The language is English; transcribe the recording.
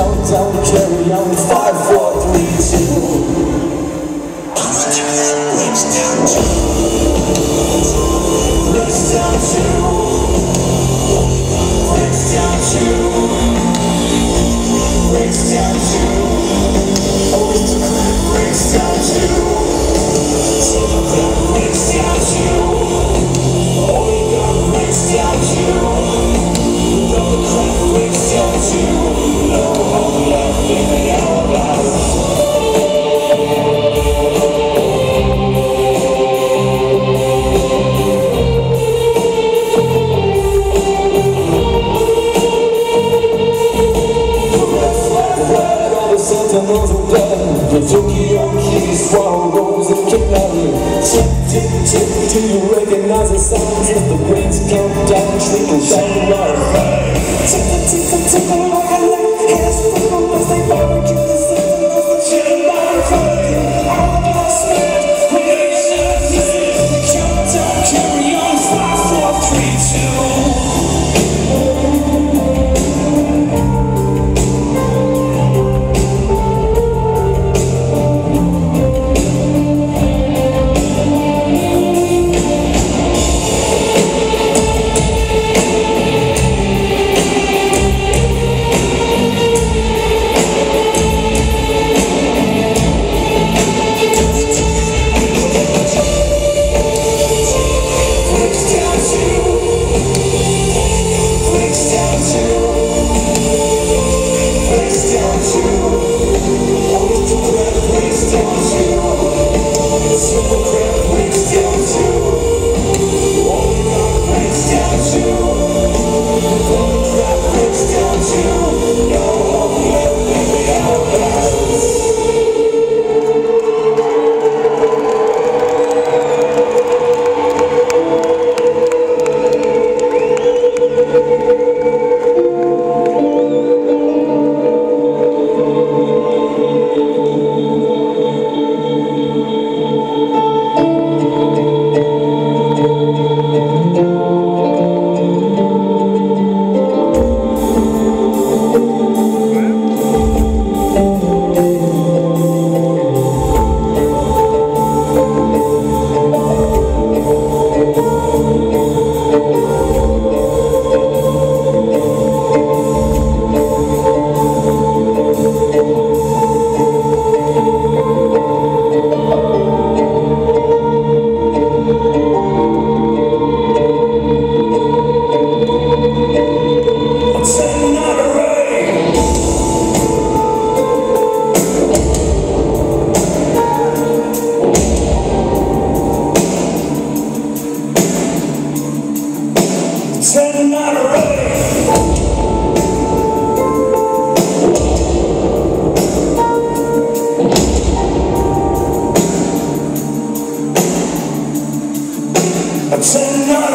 down, carry on, 5, 4, 3, 2. I'ma do that next down to next down to next down to next down to always to next down to next down to only got next down to next down to the Tokyo keys, wild rose and kidnapping. Chip, chip, chip, till you recognize the sound as the rains come down, trickle down like rain. Tickle, tickle, tickle like a light, cash people as they barbecue the system as the chicken like rain. All of us spend, we ain't shot yet. Count down, carry on, 5, 4, 3, 2. I'm